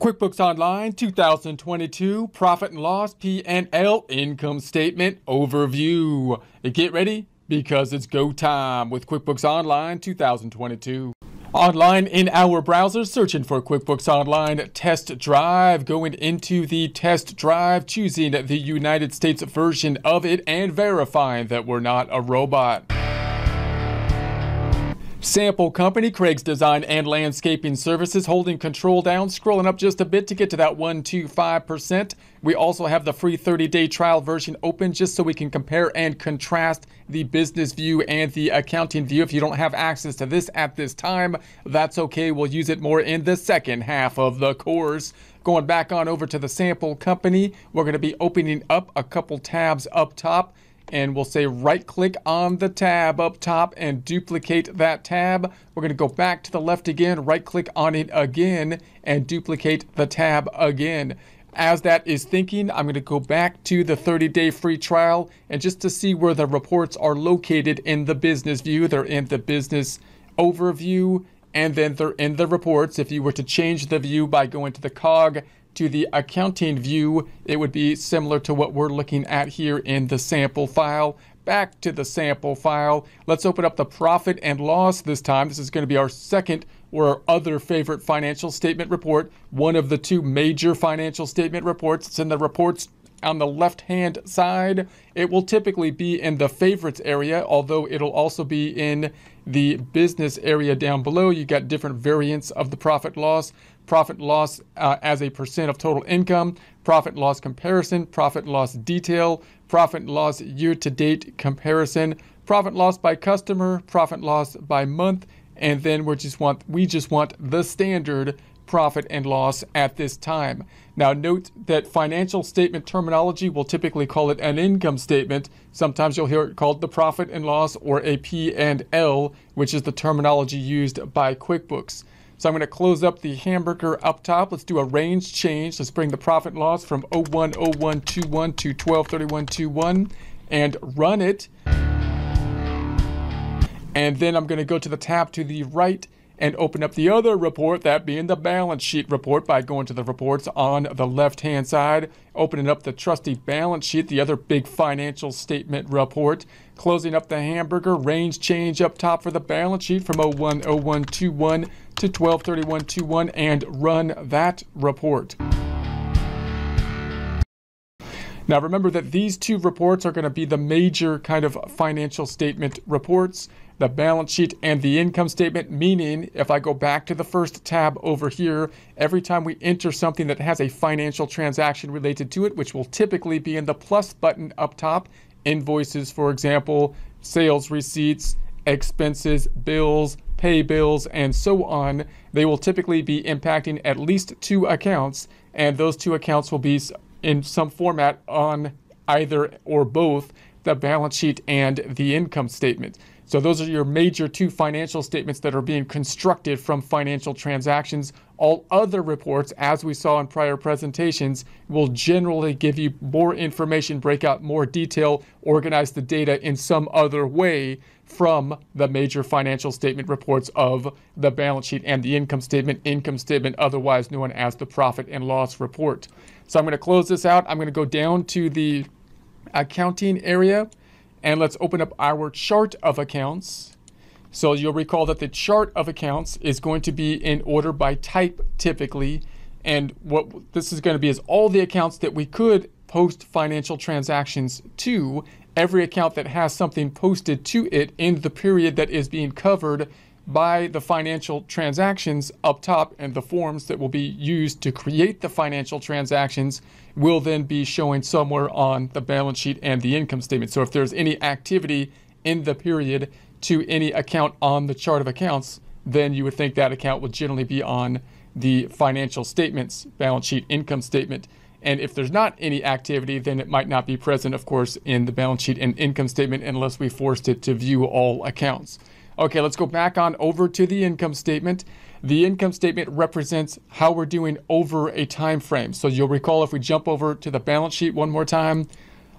QuickBooks Online 2022 Profit and Loss P&L Income Statement Overview. And get ready, because it's go time with QuickBooks Online 2022. Online in our browser, searching for QuickBooks Online Test Drive, going into the test drive, choosing the United States version of it, and verifying that we're not a robot. Sample company, Craig's Design and Landscaping Services, holding control down, scrolling up just a bit to get to that 125%. We also have the free 30-day trial version open just so we can compare and contrast the business view and the accounting view. If you don't have access to this at this time, that's okay. We'll use it more in the second half of the course. Going back on over to the sample company, we're going to be opening up a couple tabs up top. And we'll say right click on the tab up top and duplicate that tab. We're going to go back to the left again, right click on it again, and duplicate the tab again. As that is thinking, I'm going to go back to the 30-day free trial, and just to see where the reports are located in the business view, they're in the business overview, and then they're in the reports. If you were to change the view by going to the cog to the accounting view, it would be similar to what we're looking at here in the sample file. Back to the sample file. Let's open up the profit and loss this time. This is going to be our second or our other favorite financial statement report, one of the two major financial statement reports. It's in the reports on the left-hand side. It will typically be in the favorites area, although it'll also be in the business area down below. You got different variants of the profit loss as a percent of total income, profit loss comparison, profit loss detail, profit loss year-to-date comparison, profit loss by customer, profit loss by month, and then we just want the standard profit and loss at this time. Now note that financial statement terminology will typically call it an income statement. Sometimes you'll hear it called the profit and loss or a P and L, which is the terminology used by QuickBooks. So I'm going to close up the hamburger up top. Let's do a range change. Let's bring the profit and loss from 010121 to 123121 and run it. And then I'm going to go to the tab to the right and open up the other report, that being the balance sheet report, by going to the reports on the left-hand side, opening up the trusty balance sheet, the other big financial statement report, closing up the hamburger, range change up top for the balance sheet from 010121 to 123121, and run that report. Now remember that these two reports are going to be the major kind of financial statement reports, the balance sheet and the income statement, meaning if I go back to the first tab over here, every time we enter something that has a financial transaction related to it, which will typically be in the plus button up top, invoices, for example, sales receipts, expenses, bills, pay bills, and so on, they will typically be impacting at least two accounts, and those two accounts will be in some format on either or both the balance sheet and the income statement. So those are your major two financial statements that are being constructed from financial transactions. All other reports, as we saw in prior presentations, will generally give you more information, break out more detail, organize the data in some other way from the major financial statement reports of the balance sheet and the income statement otherwise known as the profit and loss report. So I'm going to close this out. I'm going to go down to the accounting area, and let's open up our chart of accounts. So you'll recall that the chart of accounts is going to be in order by type typically, and what this is going to be is all the accounts that we could post financial transactions to. Every account that has something posted to it in the period that is being covered by the financial transactions up top, and the forms that will be used to create the financial transactions will then be showing somewhere on the balance sheet and the income statement. So if there's any activity in the period to any account on the chart of accounts, then you would think that account would generally be on the financial statements, balance sheet, income statement. And if there's not any activity, then it might not be present, of course, in the balance sheet and income statement unless we forced it to view all accounts. Okay, let's go back on over to the income statement. The income statement represents how we're doing over a time frame. So you'll recall, if we jump over to the balance sheet one more time,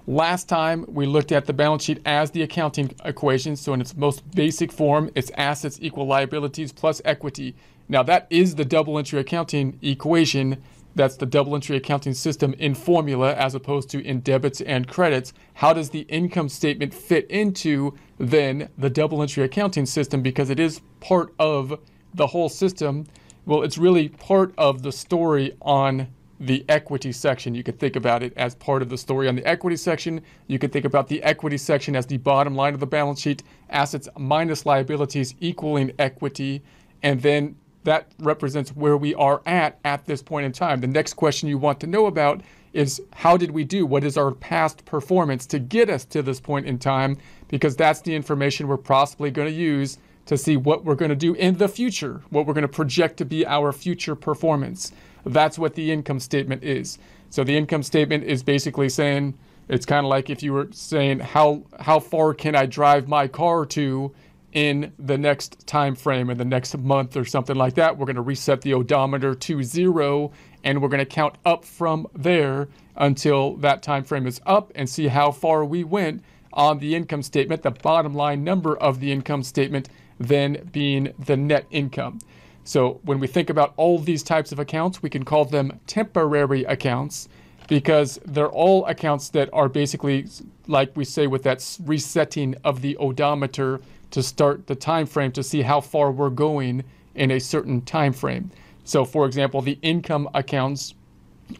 Last time, we looked at the balance sheet as the accounting equation. So in its most basic form, it's assets equal liabilities plus equity. Now that is the double entry accounting equation. That's the double entry accounting system in formula as opposed to in debits and credits. How does the income statement fit into then the double entry accounting system, because it is part of the whole system? Well, it's really part of the story on the equity section. You could think about it as part of the story on the equity section. You could think about the equity section as the bottom line of the balance sheet, assets minus liabilities equaling equity, and then that represents where we are at this point in time. The next question you want to know about is how did we do? What is our past performance to get us to this point in time? Because that's the information we're possibly going to use to see what we're going to do in the future, what we're going to project to be our future performance. That's what the income statement is. So the income statement is basically saying, it's kind of like if you were saying, how far can I drive my car to in the next time frame, in the next month or something like that. We're going to reset the odometer to 0, and we're going to count up from there until that time frame is up and see how far we went on the income statement, the bottom line number of the income statement, then being the net income. So when we think about all these types of accounts, we can call them temporary accounts, because they're all accounts that are basically, like we say with that resetting of the odometer, to start the time frame to see how far we're going in a certain time frame. So for example, the income accounts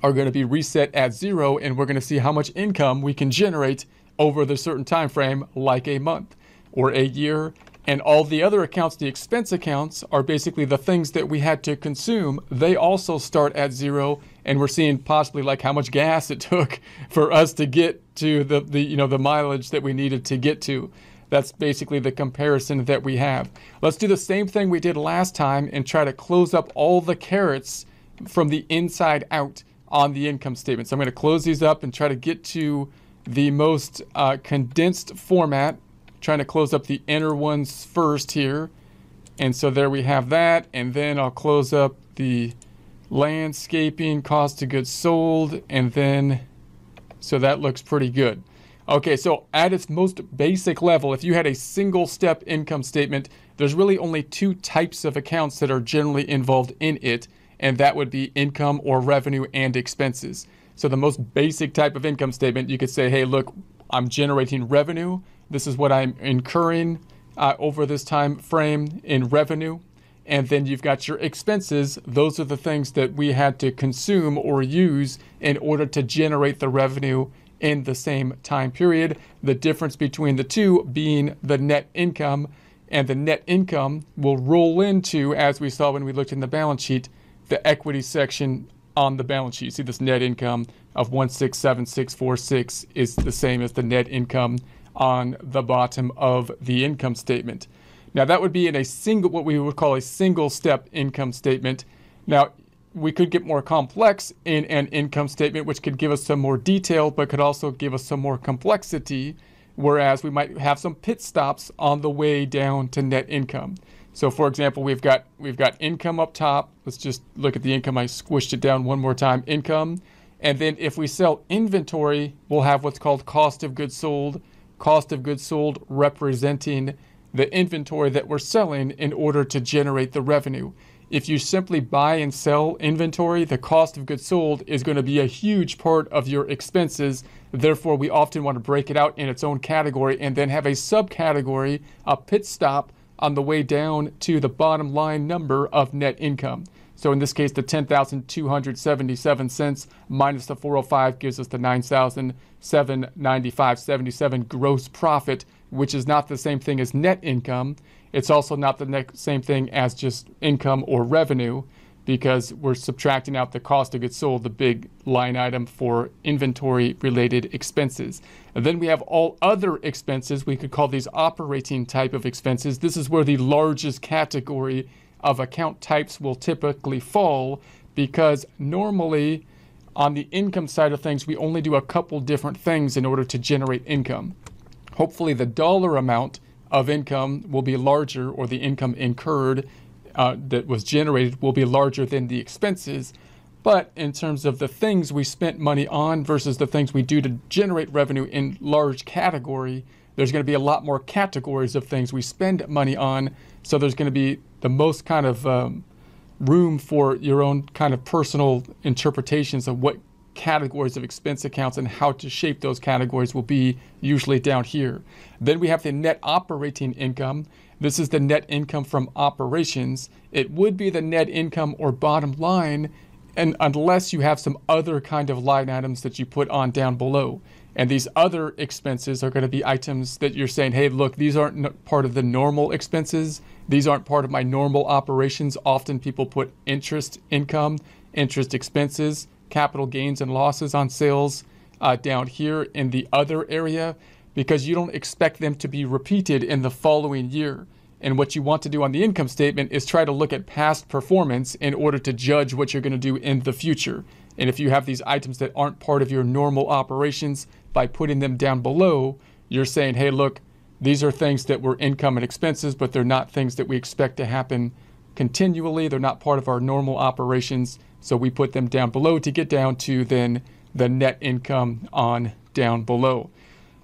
are going to be reset at 0, and we're going to see how much income we can generate over the certain time frame, like a month or a year. And all the other accounts, the expense accounts, are basically the things that we had to consume. They also start at 0, and we're seeing possibly like how much gas it took for us to get to the mileage that we needed to get to. That's basically the comparison that we have. Let's do the same thing we did last time and try to close up all the carrots from the inside out on the income statement. So I'm going to close these up and try to get to the most condensed format, trying to close up the inner ones first here. And so there we have that. And then I'll close up the landscaping, cost of goods sold, and then, so that looks pretty good. Okay, so at its most basic level, if you had a single step income statement, there's really only two types of accounts that are generally involved in it, and that would be income or revenue and expenses. So the most basic type of income statement, you could say, hey, look, I'm generating revenue. This is what I'm incurring over this time frame in revenue. And then you've got your expenses. Those are the things that we had to consume or use in order to generate the revenue in the same time period. The difference between the two being the net income, and the net income will roll into, as we saw when we looked in the balance sheet, the equity section on the balance sheet. You see this net income of 167,646 is the same as the net income on the bottom of the income statement. Now that would be in a single, what we would call a single step income statement. Now, we could get more complex in an income statement, which could give us some more detail, but could also give us some more complexity, whereas we might have some pit stops on the way down to net income. So for example, we've got income up top. Let's just look at the income. I squished it down one more time, income. And then if we sell inventory, we'll have what's called cost of goods sold representing the inventory that we're selling in order to generate the revenue. If you simply buy and sell inventory, the cost of goods sold is going to be a huge part of your expenses. Therefore, we often want to break it out in its own category and then have a subcategory, a pit stop on the way down to the bottom line number of net income. So in this case, the 10,277 cents minus the 405 gives us the 9,795.77 gross profit, which is not the same thing as net income. It's also not the same thing as just income or revenue, because we're subtracting out the cost of goods sold, the big line item for inventory related expenses. And then we have all other expenses. We could call these operating type of expenses. This is where the largest category of account types will typically fall, because normally on the income side of things, we only do a couple different things in order to generate income. Hopefully the dollar amount of income will be larger, or the income incurred that was generated will be larger than the expenses. But in terms of the things we spent money on versus the things we do to generate revenue in large category, there's going to be a lot more categories of things we spend money on. So there's going to be the most kind of room for your own kind of personal interpretations of what categories of expense accounts and how to shape those categories will be usually down here. Then we have the net operating income. This is the net income from operations. It would be the net income or bottom line, and unless you have some other kind of line items that you put on down below. And these other expenses are going to be items that you're saying, hey, look, these aren't part of the normal expenses. These aren't part of my normal operations. Often people put interest income, interest expenses, capital gains and losses on sales down here in the other area, because you don't expect them to be repeated in the following year. And what you want to do on the income statement is try to look at past performance in order to judge what you're going to do in the future. And if you have these items that aren't part of your normal operations, by putting them down below, you're saying, hey, look, these are things that were income and expenses, but they're not things that we expect to happen continually. They're not part of our normal operations. So we put them down below to get down to then the net income on down below.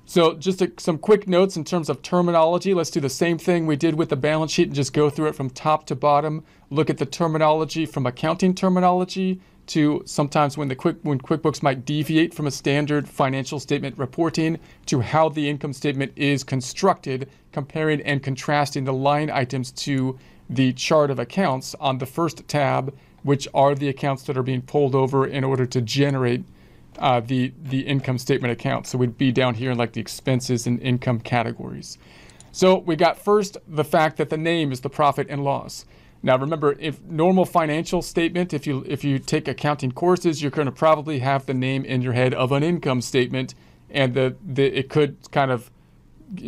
So just some quick notes in terms of terminology. Let's do the same thing we did with the balance sheet and just go through it from top to bottom. Look at the terminology from accounting terminology to sometimes when QuickBooks might deviate from a standard financial statement reporting to how the income statement is constructed, comparing and contrasting the line items to the chart of accounts on the first tab, which are the accounts that are being pulled over in order to generate the income statement account. So we'd be down here in like the expenses and income categories. So we got first the fact that the name is the profit and loss. Now remember, if normal financial statement, if you take accounting courses, you're going to probably have the name in your head of an income statement, and it could kind of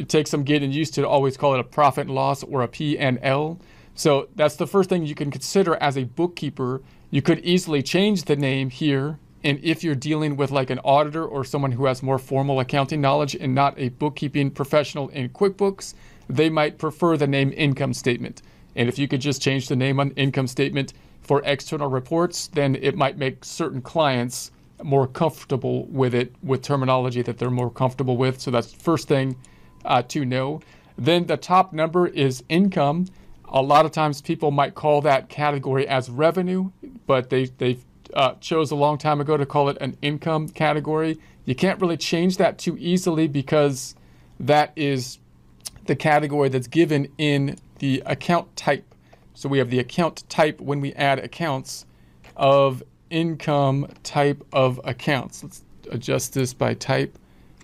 take some getting used to always call it a profit and loss or a P and L. So that's the first thing you can consider as a bookkeeper. You could easily change the name here. And if you're dealing with like an auditor or someone who has more formal accounting knowledge and not a bookkeeping professional in QuickBooks, they might prefer the name income statement. And if you could just change the name on income statement for external reports, then it might make certain clients more comfortable with it, with terminology that they're more comfortable with. So that's the first thing to know. Then the top number is income. A lot of times people might call that category as revenue, but they chose a long time ago to call it an income category. You can't really change that too easily because that is the category that's given in the account type. So we have the account type when we add accounts of income type of accounts. Let's adjust this by type.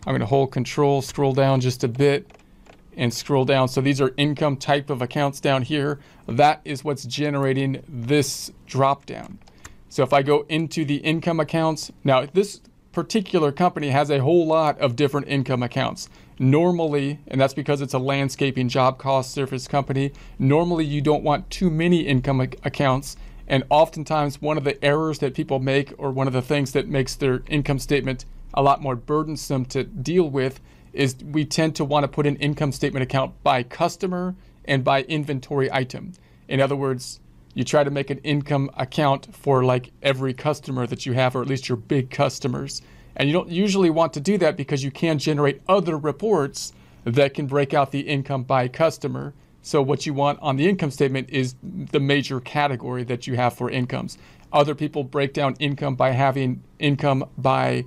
I'm going to hold control, scroll down just a bit, and scroll down. So these are income type of accounts down here. That is what's generating this drop down. So if I go into the income accounts, now this particular company has a whole lot of different income accounts. Normally, and that's because it's a landscaping job cost service company, normally you don't want too many income accounts. And oftentimes one of the errors that people make, or one of the things that makes their income statement a lot more burdensome to deal with, is we tend to want to put an income statement account by customer and by inventory item. In other words, you try to make an income account for like every customer that you have, or at least your big customers. And you don't usually want to do that because you can generate other reports that can break out the income by customer. So what you want on the income statement is the major category that you have for incomes. Other people break down income by having income by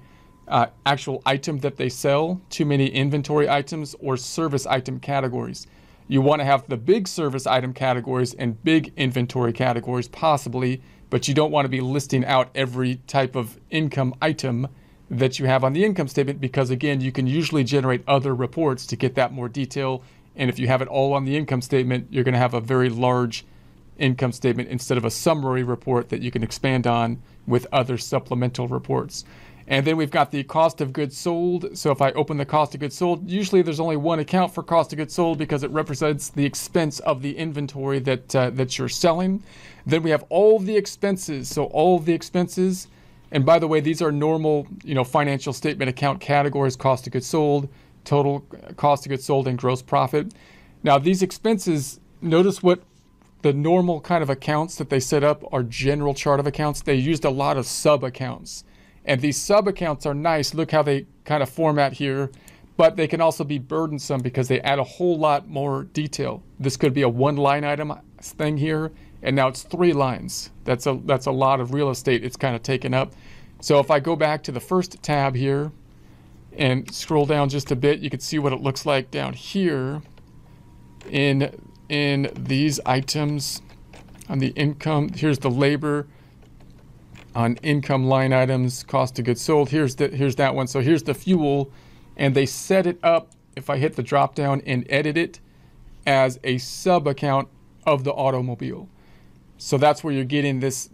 actual item that they sell, too many inventory items, or service item categories. You want to have the big service item categories and big inventory categories possibly, but you don't want to be listing out every type of income item that you have on the income statement, because again, you can usually generate other reports to get that more detail. And if you have it all on the income statement, you're going to have a very large income statement instead of a summary report that you can expand on with other supplemental reports. And then we've got the cost of goods sold. So if I open the cost of goods sold, usually there's only one account for cost of goods sold because it represents the expense of the inventory that you're selling. Then we have all the expenses. So all the expenses, and by the way, these are normal, you know, financial statement account categories: cost of goods sold, total cost of goods sold, and gross profit. Now these expenses, notice what The normal kind of accounts that they set up are general chart of accounts. They used a lot of sub accounts, and these sub accounts are nice. Look how they kind of format here, but they can also be burdensome because they add a whole lot more detail. This could be a one line item thing here, and now it's three lines. That's a lot of real estate it's kind of taken up. So if I go back to the first tab here and scroll down just a bit, you can see what it looks like down here in these items on the income. Here's the labor on income line items, cost of goods sold. Here's that one. So here's the fuel, and they set it up, if I hit the drop down and edit it, as a sub account of the automobile. So that's where you're getting this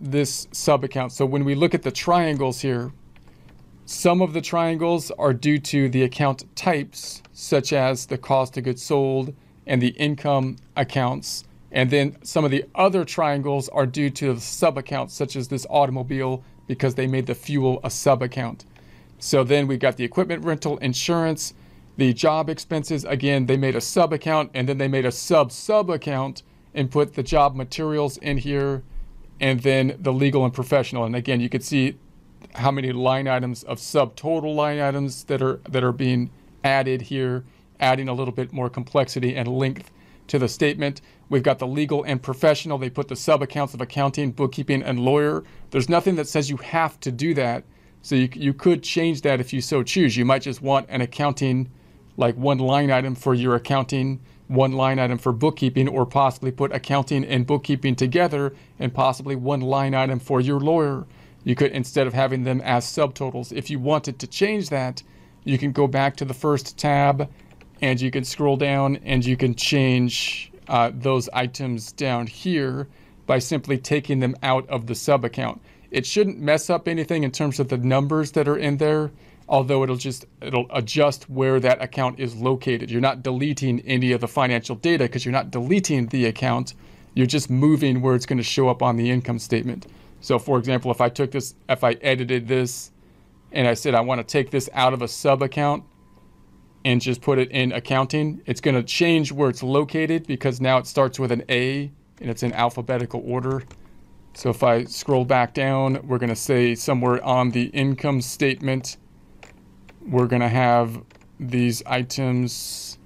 sub account. So when we look at the triangles here, some of the triangles are due to the account types, such as the cost of goods sold and the income accounts. And then some of the other triangles are due to the sub accounts, such as this automobile, because they made the fuel a sub account. So then we've got the equipment rental, insurance, the job expenses. Again, they made a sub account, and then they made a sub account and put the job materials in here, and then the legal and professional. And again, you could see how many line items of subtotal line items that are being added here, adding a little bit more complexity and length to the statement. We've got the legal and professional. They put the sub accounts of accounting, bookkeeping, and lawyer. There's nothing that says you have to do that. So you could change that if you so choose. You might just want an accounting, like one line item for your accounting, one line item for bookkeeping, or possibly put accounting and bookkeeping together, and possibly one line item for your lawyer. You could, instead of having them as subtotals. If you wanted to change that, you can go back to the first tab, and you can scroll down, and you can change those items down here by simply taking them out of the sub account. It shouldn't mess up anything in terms of the numbers that are in there, although it'll adjust where that account is located. You're not deleting any of the financial data because you're not deleting the account. You're just moving where it's going to show up on the income statement. So for example, if I took this, if I edited this and I said, I want to take this out of a sub account and just put it in accounting, it's going to change where it's located because now it starts with an A and it's in alphabetical order. So if I scroll back down, we're going to say somewhere on the income statement, we're going to have these items.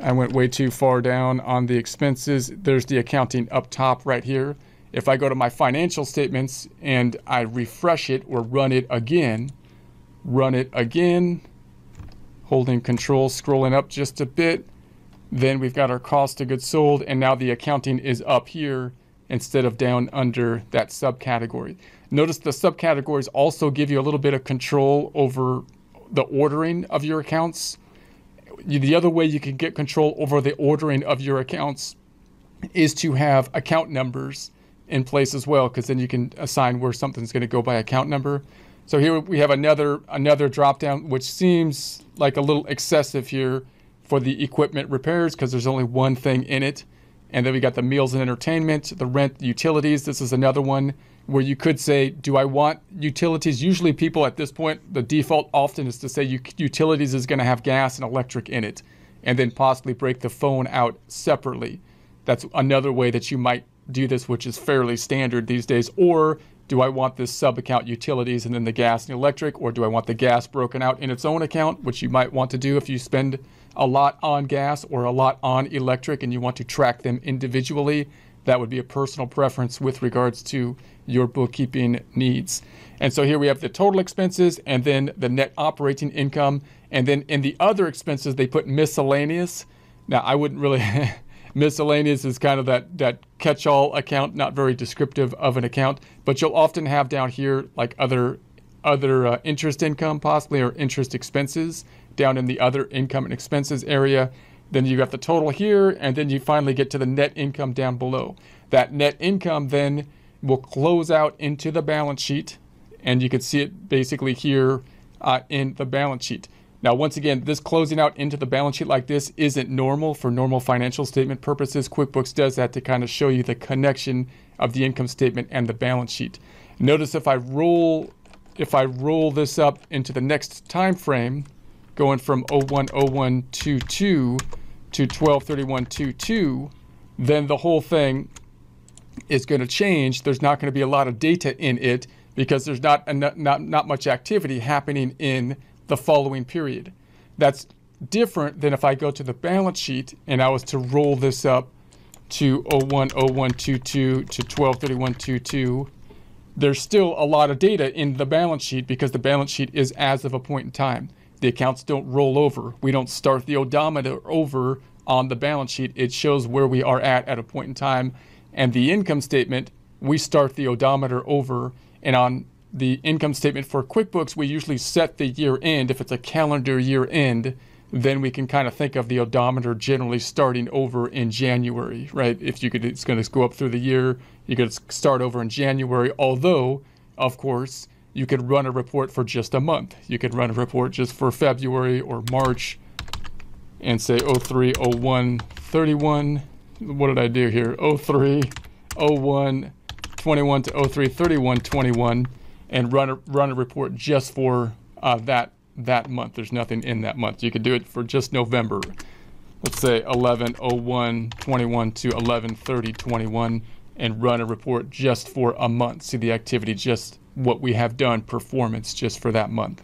I went way too far down on the expenses. There's the accounting up top right here. If I go to my financial statements and I refresh it or run it again, holding control, scrolling up just a bit, then we've got our cost of goods sold, and now the accounting is up here instead of down under that subcategory. Notice the subcategories also give you a little bit of control over the ordering of your accounts. The other way you can get control over the ordering of your accounts is to have account numbers in place as well, because then you can assign where something's going to go by account number. So here we have another drop down, which seems like a little excessive here for the equipment repairs because there's only one thing in it. And then we got the meals and entertainment, the rent, the utilities. This is another one where you could say, do I want utilities? Usually people at this point, the default often is to say utilities is going to have gas and electric in it, and then possibly break the phone out separately. That's another way that you might do this, which is fairly standard these days. Or do I want this sub account utilities and then the gas and electric, or do I want the gas broken out in its own account, which you might want to do if you spend a lot on gas or a lot on electric and you want to track them individually. That would be a personal preference with regards to your bookkeeping needs. And so here we have the total expenses and then the net operating income. And then in the other expenses, they put miscellaneous. Now I wouldn't really, miscellaneous is kind of that catch-all account, not very descriptive of an account, but you'll often have down here like other interest income possibly, or interest expenses down in the other income and expenses area. Then you got the total here, and then you finally get to the net income down below. That net income then will close out into the balance sheet, and you can see it basically here in the balance sheet. Now, once again, this closing out into the balance sheet like this isn't normal for normal financial statement purposes. QuickBooks does that to kind of show you the connection of the income statement and the balance sheet. Notice if I roll this up into the next time frame, going from 01/01/22 to 12/31/22, then the whole thing is going to change. There's not going to be a lot of data in it because there's not much activity happening in the following period. That's different than if I go to the balance sheet and I was to roll this up to 010122 to 123122. There's still a lot of data in the balance sheet because the balance sheet is as of a point in time. The accounts don't roll over. We don't start the odometer over on the balance sheet. It shows where we are at a point in time. And the income statement, we start the odometer over. And on the income statement for QuickBooks, we usually set the year end. If it's a calendar year end, then we can kind of think of the odometer generally starting over in January, right? If you could, it's going to go up through the year, you could start over in January. Although, of course, you could run a report for just a month. You could run a report just for February or March and say 030131. What did I do here? 030121 to 033121, and run a report just for that month. There's nothing in that month. You could do it for just November. Let's say 110121 to 113021, and run a report just for a month. See the activity, just what we have done, performance, just for that month.